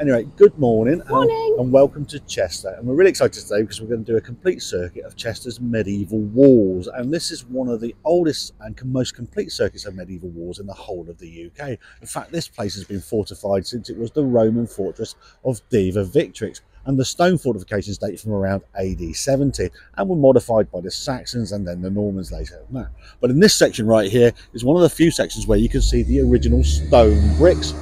Anyway, good morning, and welcome to Chester. And we're really excited today because we're going to do a complete circuit of Chester's medieval walls. And this is one of the oldest and most complete circuits of medieval walls in the whole of the UK. In fact, this place has been fortified since it was the Roman fortress of Deva Victrix. And the stone fortifications date from around AD 70 and were modified by the Saxons and then the Normans later than that. But in this section right here is one of the few sections where you can see the original stone bricks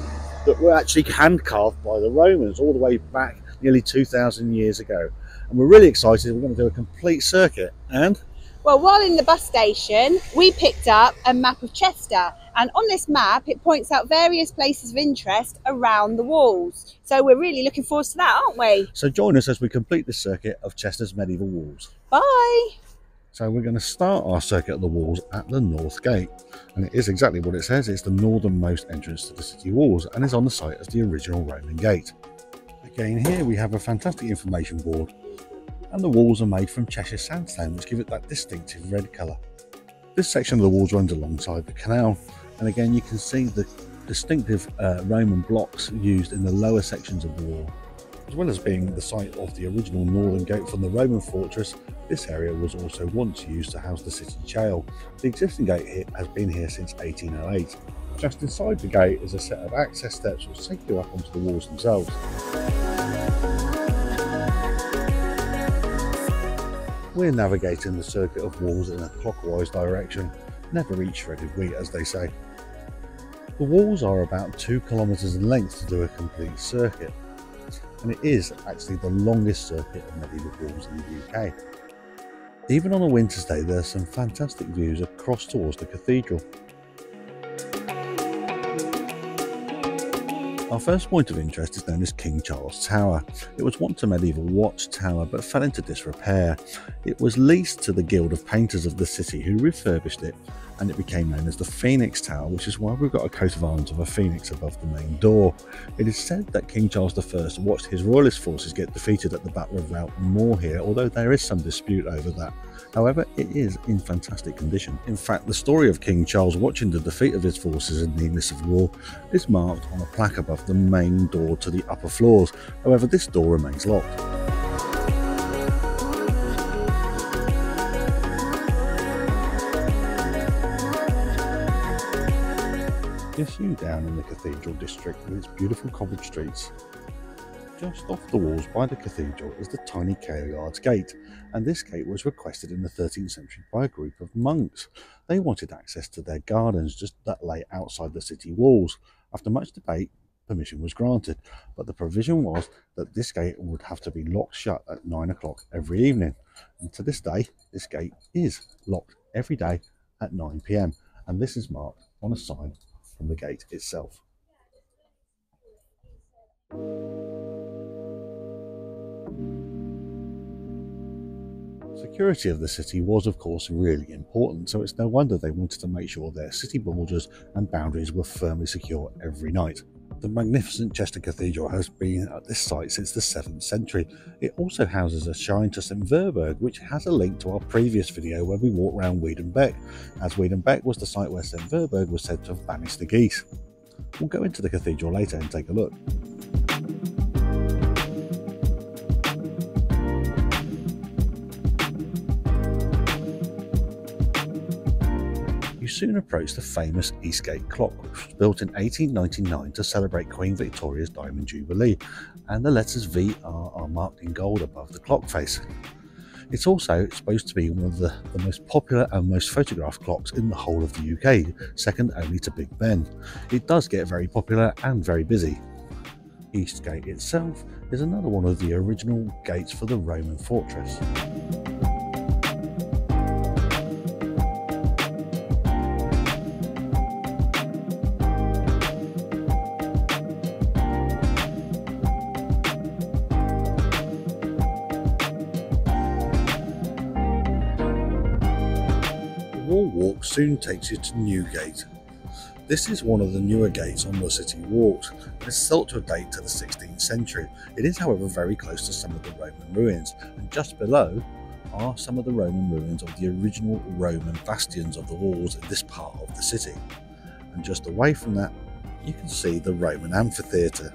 that were actually hand carved by the Romans all the way back nearly 2,000 years ago. And we're really excited, we're going to do a complete circuit. And well, while in the bus station, we picked up a map of Chester, and on this map it points out various places of interest around the walls. So we're really looking forward to that, aren't we? So join us as we complete this circuit of Chester's medieval walls. Bye! So we're going to start our circuit of the walls at the North Gate, and it is exactly what it says. It's the northernmost entrance to the city walls and is on the site of the original Roman gate. Again, here we have a fantastic information board, and the walls are made from Cheshire sandstone, which give it that distinctive red colour. This section of the walls runs alongside the canal, and again you can see the distinctive Roman blocks used in the lower sections of the wall. As well as being the site of the original northern gate from the Roman fortress, this area was also once used to house the city jail. The existing gate here has been here since 1808. Just inside the gate is a set of access steps which take you up onto the walls themselves. We're navigating the circuit of walls in a clockwise direction. Never eat shredded wheat, as they say. The walls are about 2 kilometres in length to do a complete circuit, and it is actually the longest circuit of medieval walls in the UK. Even on a winter's day, there are some fantastic views across towards the cathedral. Our first point of interest is known as King Charles Tower. It was once a medieval watchtower but fell into disrepair. It was leased to the Guild of Painters of the city, who refurbished it, and it became known as the Phoenix Tower, which is why we've got a coat of arms of a phoenix above the main door. It is said that King Charles I watched his royalist forces get defeated at the Battle of More here, although there is some dispute over that. However, it is in fantastic condition. In fact, the story of King Charles watching the defeat of his forces in the English War is marked on a plaque above the main door to the upper floors. However, this door remains locked. It's you down in the cathedral district with its beautiful cobbled streets. Just off the walls by the cathedral is the tiny Kaleyard's Gate, and this gate was requested in the 13th century by a group of monks. They wanted access to their gardens just that lay outside the city walls. After much debate, permission was granted, but the provision was that this gate would have to be locked shut at 9 o'clock every evening. And to this day, this gate is locked every day at 9 p.m, and this is marked on a sign from the gate itself. Security of the city was, of course, really important, so it's no wonder they wanted to make sure their city borders and boundaries were firmly secure every night. The magnificent Chester Cathedral has been at this site since the 7th century. It also houses a shrine to St Werburgh, which has a link to our previous video where we walked around Weedon Beck, as Weedon Beck was the site where St Werburgh was said to have banished the geese. We'll go into the cathedral later and take a look. Soon approached the famous Eastgate clock, which was built in 1899 to celebrate Queen Victoria's Diamond Jubilee, and the letters VR are marked in gold above the clock face. It's also supposed to be one of the most popular and most photographed clocks in the whole of the UK, second only to Big Ben. It does get very popular and very busy. Eastgate itself is another one of the original gates for the Roman fortress. Soon takes you to Newgate. This is one of the newer gates on the city walls. It's thought to date to the 16th century. It is, however, very close to some of the Roman ruins, and just below are some of the Roman ruins of the original Roman bastions of the walls in this part of the city. And just away from that, you can see the Roman amphitheatre.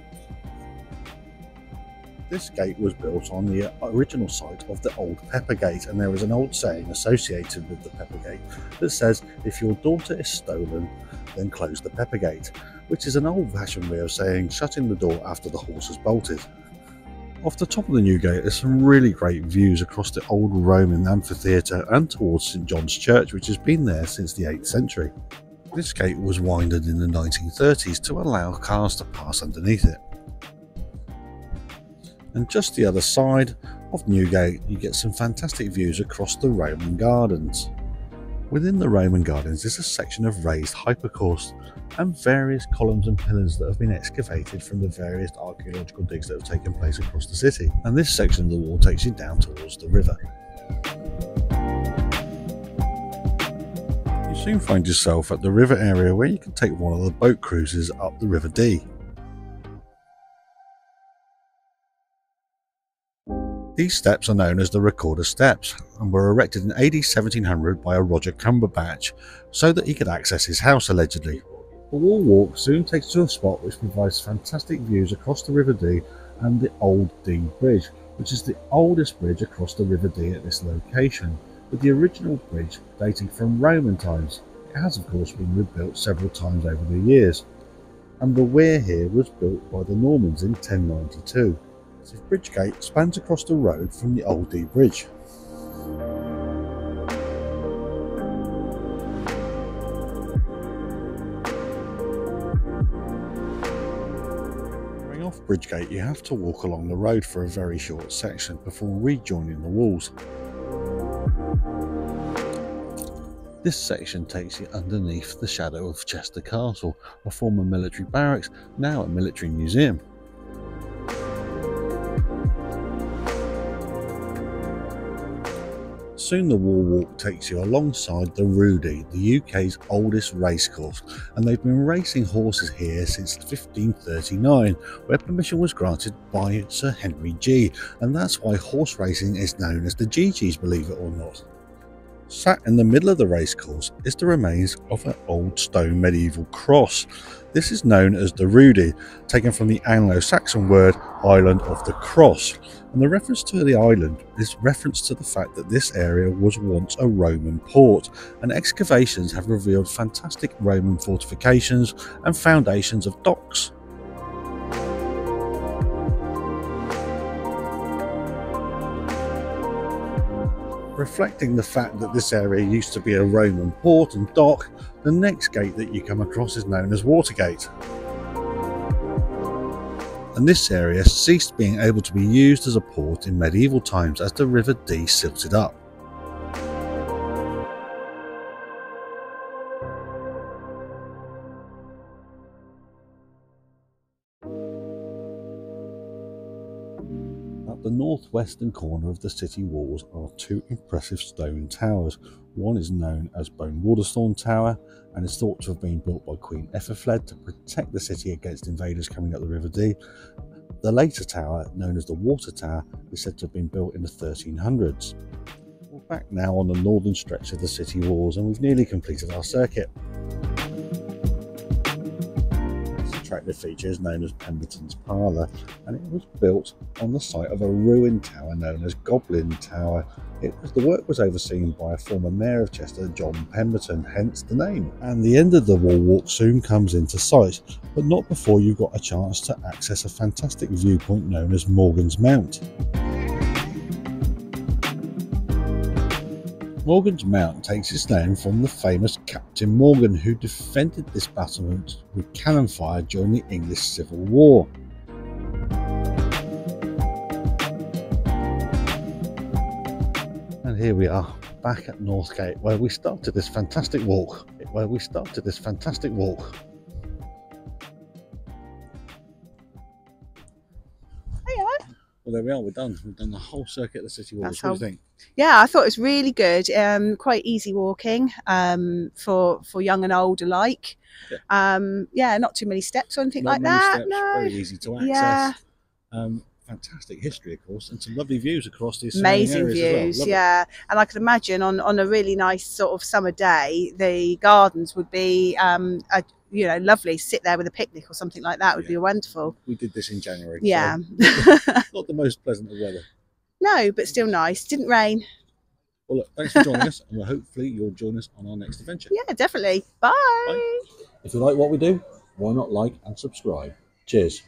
This gate was built on the original site of the old Pepper Gate, and there is an old saying associated with the Pepper Gate that says, if your daughter is stolen, then close the Pepper Gate, which is an old-fashioned way of saying shutting the door after the horse has bolted. Off the top of the Newgate, there's some really great views across the old Roman amphitheatre and towards St John's Church, which has been there since the 8th century. This gate was widened in the 1930s to allow cars to pass underneath it. And just the other side of Newgate, you get some fantastic views across the Roman Gardens. Within the Roman Gardens is a section of raised hypocaust and various columns and pillars that have been excavated from the various archaeological digs that have taken place across the city, and this section of the wall takes you down towards the river. You soon find yourself at the river area where you can take one of the boat cruises up the River Dee. These steps are known as the Recorder Steps and were erected in AD 1700 by a Roger Cumberbatch so that he could access his house allegedly. The wall walk soon takes you to a spot which provides fantastic views across the River Dee and the Old Dee Bridge, which is the oldest bridge across the River Dee at this location, with the original bridge dating from Roman times. It has of course been rebuilt several times over the years, and the weir here was built by the Normans in 1092. Bridgegate spans across the road from the Old Dee Bridge. Going off Bridgegate, you have to walk along the road for a very short section before rejoining the walls. This section takes you underneath the shadow of Chester Castle, a former military barracks, now a military museum. Soon the wall walk takes you alongside the Roodee, the UK's oldest racecourse, and they've been racing horses here since 1539, where permission was granted by Sir Henry Gee, and that's why horse racing is known as the Gee-Gees, believe it or not. Sat in the middle of the racecourse is the remains of an old stone medieval cross. This is known as the Roodee, taken from the Anglo-Saxon word Island of the Cross, and the reference to the island is reference to the fact that this area was once a Roman port, and excavations have revealed fantastic Roman fortifications and foundations of docks. Reflecting the fact that this area used to be a Roman port and dock, the next gate that you come across is known as Watergate. And this area ceased being able to be used as a port in medieval times as the River Dee silted up. The northwestern corner of the city walls are two impressive stone towers. One is known as Bone Waterstone Tower and is thought to have been built by Queen Ethelfled to protect the city against invaders coming up the River Dee. The later tower, known as the Water Tower, is said to have been built in the 1300s. We're back now on the northern stretch of the city walls and we've nearly completed our circuit. The feature is known as Pemberton's Parlor, and it was built on the site of a ruined tower known as Goblin Tower. The work was overseen by a former mayor of Chester, John Pemberton, hence the name. And the end of the wall walk soon comes into sight, but not before you've got a chance to access a fantastic viewpoint known as Morgan's Mount. Morgan's Mount takes its name from the famous Captain Morgan, who defended this battlement with cannon fire during the English Civil War. And here we are back at Northgate where we started this fantastic walk. Well, there we are, we're done. We've done the whole circuit of the city walls. What do you think? Yeah, I thought it was really good. Quite easy walking for young and old alike. Yeah, not too many steps or anything like that. No. Very easy to access. Yeah. Fantastic history, of course, and some lovely views across these amazing views. Well. Yeah, and I could imagine on a really nice sort of summer day, the gardens would be you know, lovely. Sit there with a picnic or something like that would be wonderful. We did this in January. Yeah. So not the most pleasant of weather. No, but still nice. Didn't rain. Well, look, thanks for joining us, and hopefully you'll join us on our next adventure. Yeah, definitely. Bye. Bye. If you like what we do, why not like and subscribe? Cheers.